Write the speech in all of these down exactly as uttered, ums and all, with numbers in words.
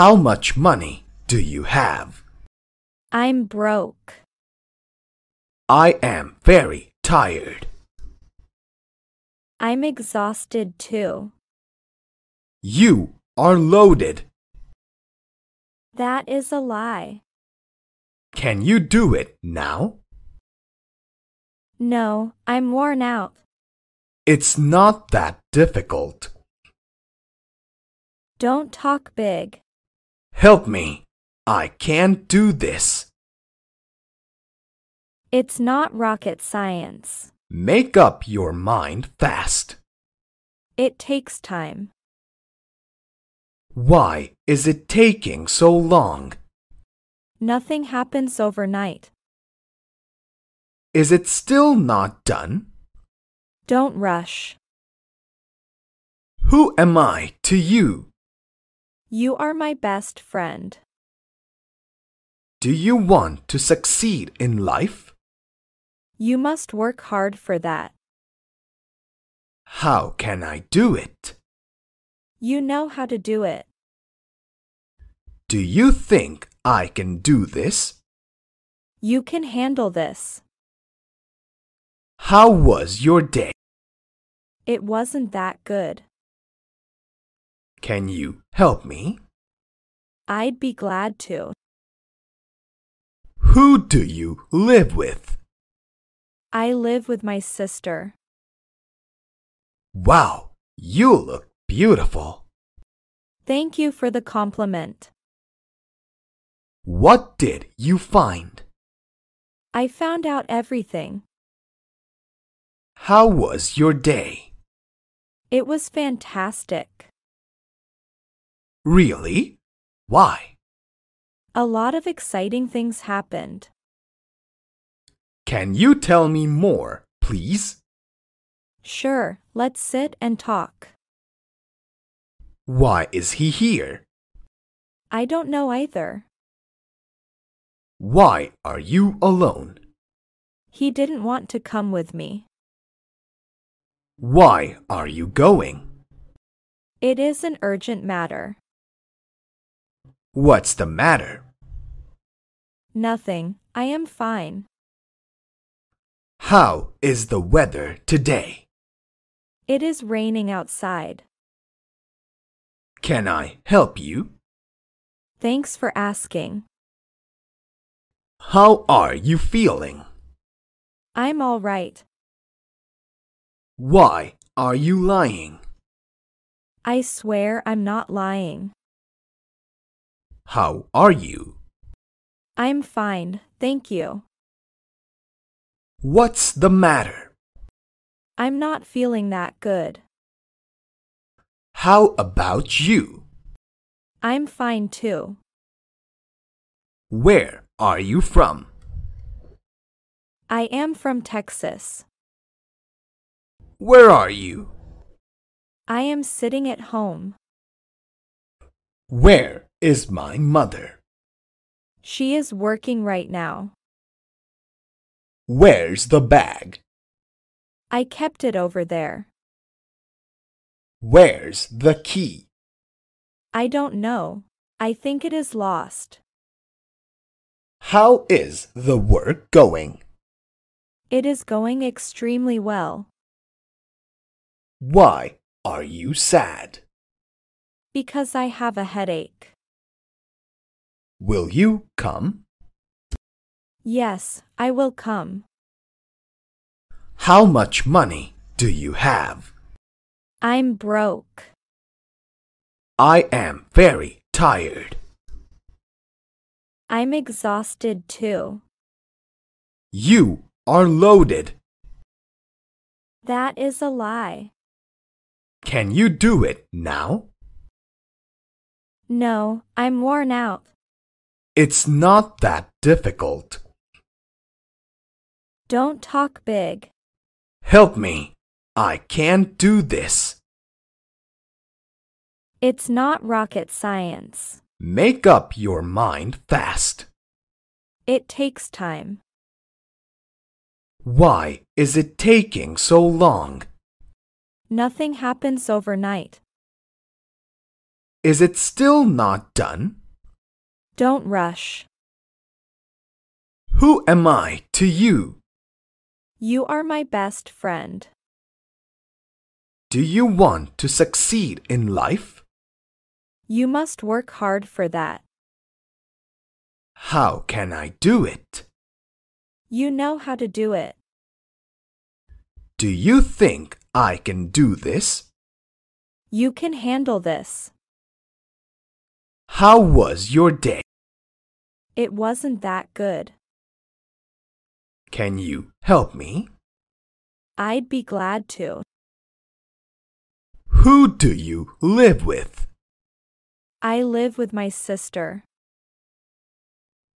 How much money do you have? I'm broke. I am very tired. I'm exhausted too. You are loaded. That is a lie. Can you do it now? No, I'm worn out. It's not that difficult. Don't talk big. Help me. I can't do this. It's not rocket science. Make up your mind fast. It takes time. Why is it taking so long? Nothing happens overnight. Is it still not done? Don't rush. Who am I to you? You are my best friend. Do you want to succeed in life? You must work hard for that. How can I do it? You know how to do it. Do you think I can do this? You can handle this. How was your day? It wasn't that good. Can you help me? I'd be glad to. Who do you live with? I live with my sister. Wow, you look beautiful. Thank you for the compliment. What did you find? I found out everything. How was your day? It was fantastic. Really? Why? A lot of exciting things happened. Can you tell me more, please? Sure, let's sit and talk. Why is he here? I don't know either. Why are you alone? He didn't want to come with me. Why are you going? It is an urgent matter. What's the matter? Nothing. I am fine. How is the weather today? It is raining outside. Can I help you? Thanks for asking. How are you feeling? I'm all right. Why are you lying? I swear I'm not lying. How are you? I'm fine, thank you. What's the matter? I'm not feeling that good. How about you? I'm fine too. Where are you from? I am from Texas. Where are you? I am sitting at home. Where is my mother? She is working right now. Where's the bag? I kept it over there. Where's the key? I don't know. I think it is lost. How is the work going? It is going extremely well. Why are you sad? Because I have a headache. Will you come? Yes, I will come. How much money do you have? I'm broke. I am very tired. I'm exhausted too. You are loaded. That is a lie. Can you do it now? No, I'm worn out. It's not that difficult. Don't talk big. Help me. I can't do this. It's not rocket science. Make up your mind fast. It takes time. Why is it taking so long? Nothing happens overnight. Is it still not done? Don't rush. Who am I to you? You are my best friend. Do you want to succeed in life? You must work hard for that. How can I do it? You know how to do it. Do you think I can do this? You can handle this. How was your day? It wasn't that good. Can you help me? I'd be glad to. Who do you live with? I live with my sister.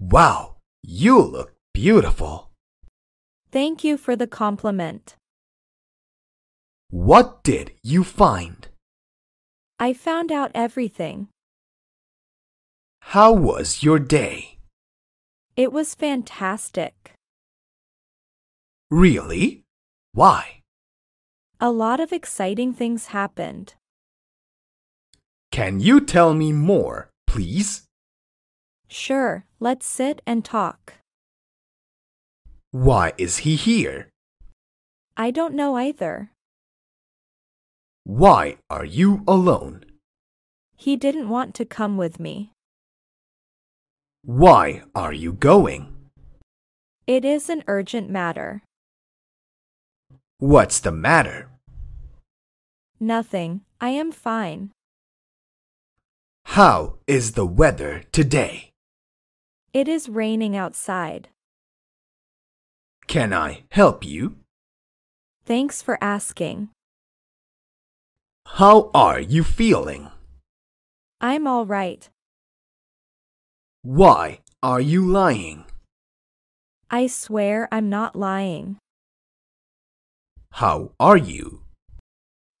Wow, you look beautiful. Thank you for the compliment. What did you find? I found out everything. How was your day? It was fantastic. Really? Why? A lot of exciting things happened. Can you tell me more, please? Sure, let's sit and talk. Why is he here? I don't know either. Why are you alone? He didn't want to come with me. Why are you going? It is an urgent matter. What's the matter? Nothing. I am fine. How is the weather today? It is raining outside. Can I help you? Thanks for asking. How are you feeling? I'm all right. Why are you lying? I swear I'm not lying. How are you?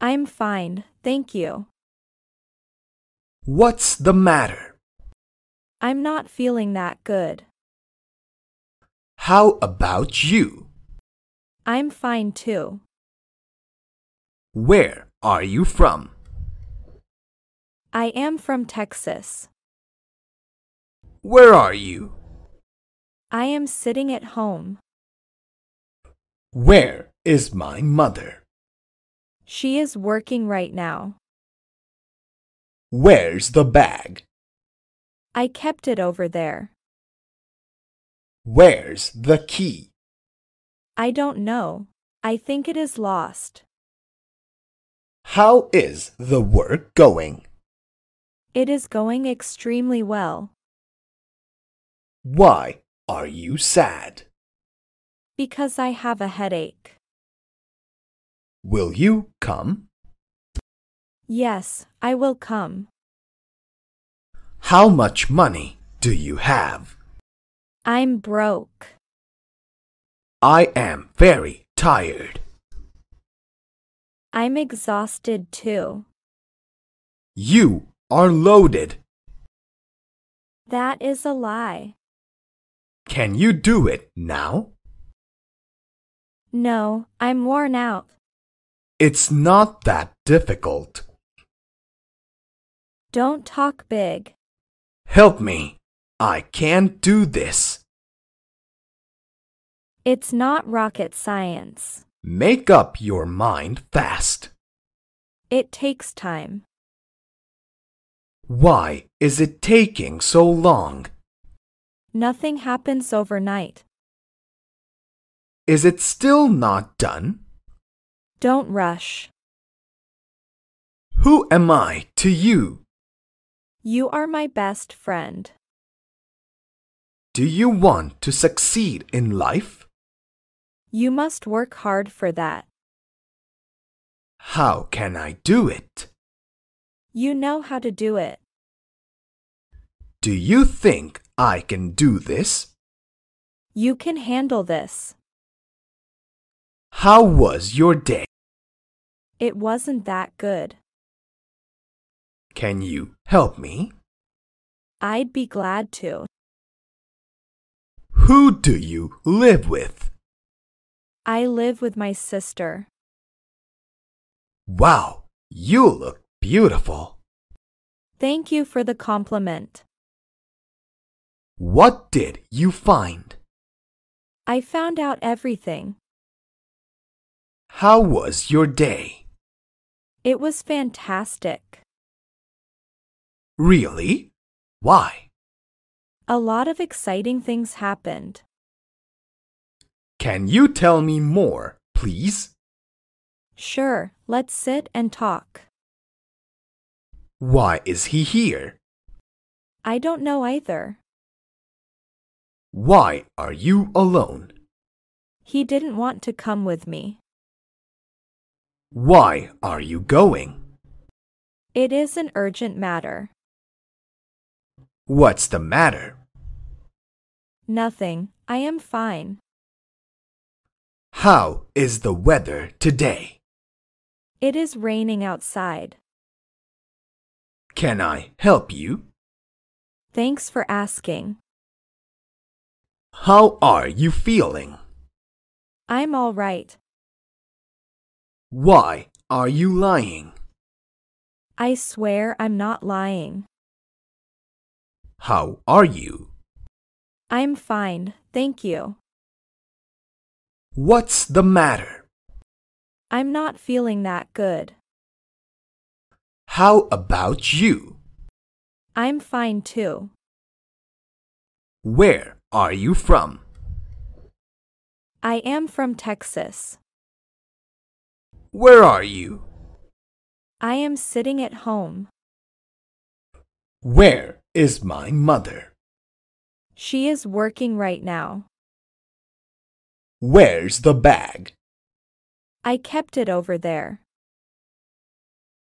I'm fine, thank you. What's the matter? I'm not feeling that good. How about you? I'm fine too. Where are you from? I am from Texas. Where are you? I am sitting at home. Where is my mother? She is working right now. Where's the bag? I kept it over there. Where's the key? I don't know. I think it is lost. How is the work going? It is going extremely well. Why are you sad? Because I have a headache. Will you come? Yes, I will come. How much money do you have? I'm broke. I am very tired. I'm exhausted too. You are loaded. That is a lie. Can you do it now? No, I'm worn out. It's not that difficult. Don't talk big. Help me. I can't do this. It's not rocket science. Make up your mind fast. It takes time. Why is it taking so long? Nothing happens overnight. Is it still not done? Don't rush. Who am I to you? You are my best friend. Do you want to succeed in life? You must work hard for that. How can I do it? You know how to do it. Do you think I can do this? You can handle this. How was your day? It wasn't that good. Can you help me? I'd be glad to. Who do you live with? I live with my sister. Wow, you look beautiful. Thank you for the compliment. What did you find? I found out everything. How was your day? It was fantastic. Really? Why? A lot of exciting things happened. Can you tell me more, please? Sure, let's sit and talk. Why is he here? I don't know either. Why are you alone? He didn't want to come with me. Why are you going? It is an urgent matter. What's the matter? Nothing. I am fine. How is the weather today? It is raining outside. Can I help you? Thanks for asking. How are you feeling? I'm all right. Why are you lying? I swear I'm not lying. How are you? I'm fine, thank you. What's the matter? I'm not feeling that good. How about you? I'm fine too. Where are you from? I am from Texas. Where are you? I am sitting at home. Where is my mother? She is working right now. Where's the bag? I kept it over there.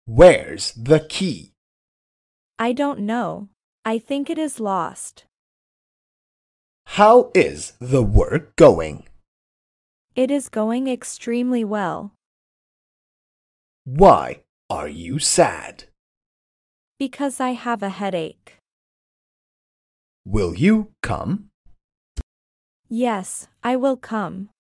Where's the key? I don't know. I think it is lost. How is the work going? It is going extremely well. Why are you sad? Because I have a headache. Will you come? Yes, I will come.